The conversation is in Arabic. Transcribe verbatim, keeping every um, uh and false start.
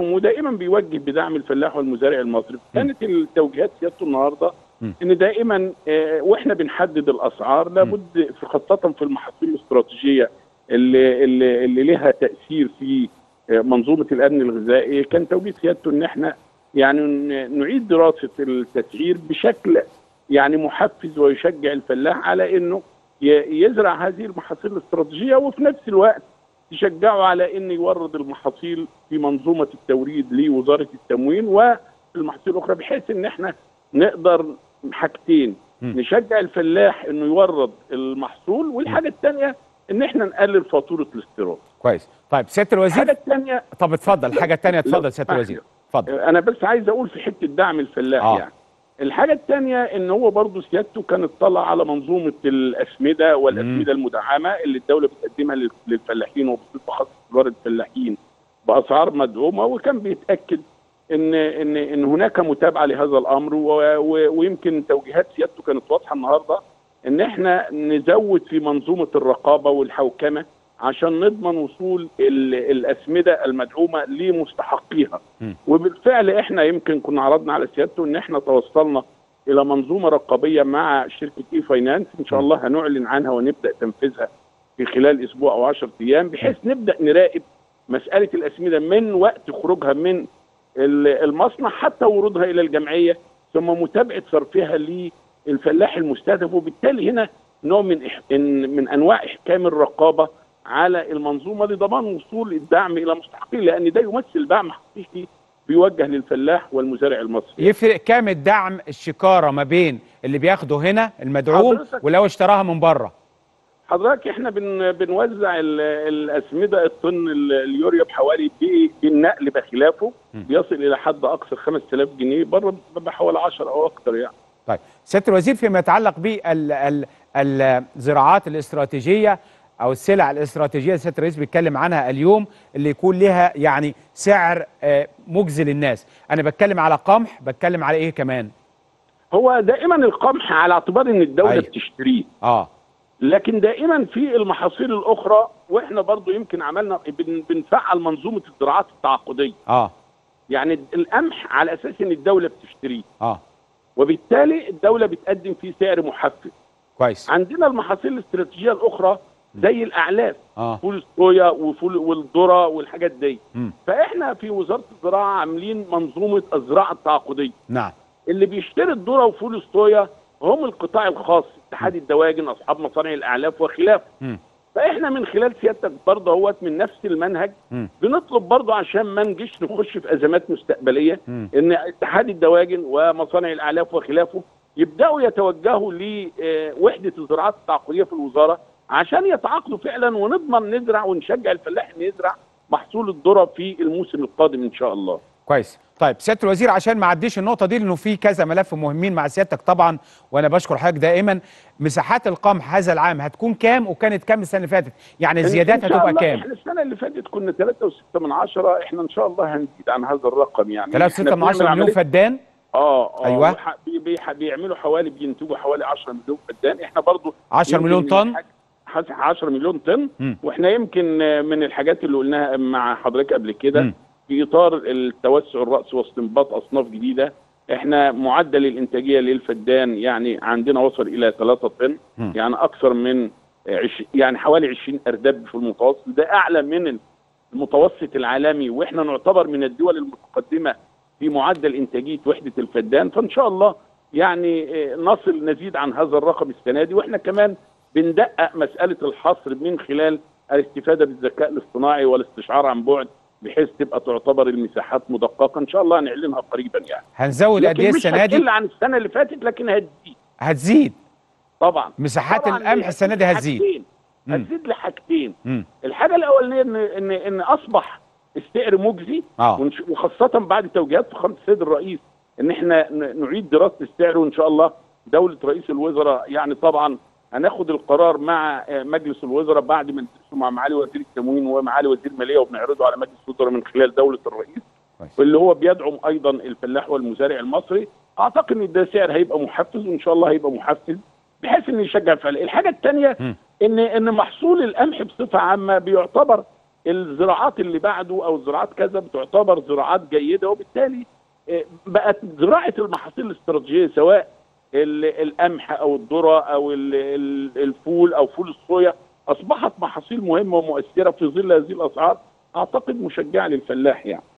ودائما بيوجه بدعم الفلاح والمزارع المصري. كانت التوجيهات سيادته النهارده ان دائما واحنا بنحدد الاسعار لابد خاصه في المحاصيل الاستراتيجيه اللي اللي, اللي لها تاثير في منظومه الامن الغذائي، كان توجيه سيادته ان احنا يعني نعيد دراسه التسعير بشكل يعني محفز ويشجع الفلاح على انه يزرع هذه المحاصيل الاستراتيجيه، وفي نفس الوقت يشجعوا على ان يورد المحاصيل في منظومه التوريد لوزاره التموين والمحاصيل الاخرى، بحيث ان احنا نقدر حاجتين، نشجع الفلاح انه يورد المحصول، والحاجه الثانيه ان احنا نقلل فاتوره الاستيراد. كويس. طيب سياده الوزير الحاجه الثانيه طب اتفضل الحاجه الثانيه اتفضل سياده الوزير اتفضل. انا بس عايز اقول في حته دعم الفلاح آه. يعني الحاجه الثانيه ان هو برضه سيادته كان اطلع على منظومه الاسمده والاسمده مم. المدعمه اللي الدوله بتقدمها للفلاحين وبصفه خاصه تجار الفلاحين باسعار مدعومه، وكان بيتاكد ان ان ان هناك متابعه لهذا الامر، ويمكن توجيهات سيادته كانت واضحه النهارده ان احنا نزود في منظومه الرقابه والحوكمه عشان نضمن وصول الاسمده المدعومه لمستحقيها. وبالفعل احنا يمكن كنا عرضنا على سيادته ان احنا توصلنا الى منظومه رقابيه مع شركه اي فاينانس، ان شاء الله هنعلن عنها ونبدا تنفيذها في خلال اسبوع او عشرة ايام، بحيث نبدا نراقب مساله الاسمده من وقت خروجها من المصنع حتى ورودها الى الجمعيه، ثم متابعه صرفها للفلاح المستهدف، وبالتالي هنا نوع من إح... من انواع احكام الرقابه على المنظومه لضمان وصول الدعم الى مستحقيه، لان ده يمثل دعم حقيقي بيوجه للفلاح والمزارع المصري. يفرق كام الدعم الشكاره ما بين اللي بياخده هنا المدعوم ولو اشتراها من بره؟ حضرتك احنا بن بنوزع الاسمده الطن اليوريا بحوالي بالنقل بخلافه م. بيصل الى حد اقصى خمسة آلاف جنيه، بره بحوالي عشرة او اكتر يعني. طيب سياده الوزير فيما يتعلق بالزراعات الاستراتيجيه أو السلع الاستراتيجية سيادة الرئيس بيتكلم عنها اليوم اللي يكون لها يعني سعر مجزي للناس، أنا بتكلم على قمح، بتكلم على إيه كمان؟ هو دائما القمح على اعتبار إن الدولة أيه. بتشتريه آه لكن دائما في المحاصيل الأخرى، وإحنا برضو يمكن عملنا بنفعل منظومة الزراعات التعاقدية آه يعني القمح على أساس إن الدولة بتشتريه آه وبالتالي الدولة بتقدم فيه سعر محفز. كويس. عندنا المحاصيل الاستراتيجية الأخرى زي الاعلاف آه. فول الصويا وفول والذره والحاجات دي م. فاحنا في وزاره الزراعه عاملين منظومه الزراعه التعاقديه. نعم. اللي بيشتري الذره وفول الصويا هم القطاع الخاص، اتحاد الدواجن، اصحاب مصانع الاعلاف وخلافه. فاحنا من خلال سيادتك برضه اهوت من نفس المنهج م. بنطلب برضه عشان ما نجيش نخش في ازمات مستقبليه م. ان اتحاد الدواجن ومصانع الاعلاف وخلافه يبداوا يتوجهوا لوحده الزراعات التعاقديه في الوزاره عشان يتعاقدوا فعلا، ونضمن نزرع ونشجع الفلاح ان يزرع محصول الذره في الموسم القادم ان شاء الله. كويس. طيب سياده الوزير عشان ما اعديش النقطه دي لانه في كذا ملف مهمين مع سيادتك طبعا، وانا بشكر حضرتك دائما. مساحات القمح هذا العام هتكون كام وكانت كام السنه اللي فاتت؟ يعني الزيادات هتبقى كام؟ احنا السنه اللي فاتت كنا ثلاثة وستة من عشرة، احنا ان شاء الله هنزيد عن هذا الرقم يعني ثلاثة وستة من عشرة مليون فدان. اه ايوه بيعملوا حوالي بينتجوا حوالي عشرة مليون فدان، احنا برضو عشرة مليون طن، عشرة مليون طن. م. واحنا يمكن من الحاجات اللي قلناها مع حضرتك قبل كده في اطار التوسع الراسي واستنباط اصناف جديده، احنا معدل الانتاجيه للفدان يعني عندنا وصل الى ثلاثة طن، م. يعني اكثر من عش... يعني حوالي عشرين اردب في المتوسط، ده اعلى من المتوسط العالمي، واحنا نعتبر من الدول المتقدمه في معدل انتاجيه وحده الفدان، فان شاء الله يعني نصل نزيد عن هذا الرقم السنه دي. واحنا كمان بندقق مساله الحصر من خلال الاستفاده بالذكاء الاصطناعي والاستشعار عن بعد، بحيث تبقى تعتبر المساحات مدققه، ان شاء الله هنعلنها قريبا يعني. هنزود قد ايه السنه دي؟ مش هتقل عن السنه اللي فاتت لكن هتزيد. هتزيد طبعا مساحات القمح السنه دي هتزيد. هتزيد لحاجتين، الحاجه الاولانيه ان ان ان اصبح السعر مجزي آه. وخاصه بعد توجيهات فخامه السيد الرئيس ان احنا نعيد دراسه السعر، وان شاء الله دوله رئيس الوزراء يعني طبعا هناخد القرار مع مجلس الوزراء بعد ما ندرسه مع معالي وزير التموين ومعالي وزير الماليه، وبنعرضه على مجلس الوزراء من خلال دوله الرئيس، واللي هو بيدعم ايضا الفلاح والمزارع المصري. اعتقد ان ده سعر هيبقى محفز، وان شاء الله هيبقى محفز بحيث انه يشجع الفلاح. الحاجه الثانيه ان ان محصول القمح بصفه عامه بيعتبر الزراعات اللي بعده او زراعات كذا بتعتبر زراعات جيده، وبالتالي بقت زراعه المحاصيل الاستراتيجيه سواء القمح او الذره او الفول او فول الصويا اصبحت محاصيل مهمه ومؤثره في ظل هذه الاسعار، اعتقد مشجعه للفلاح يعني.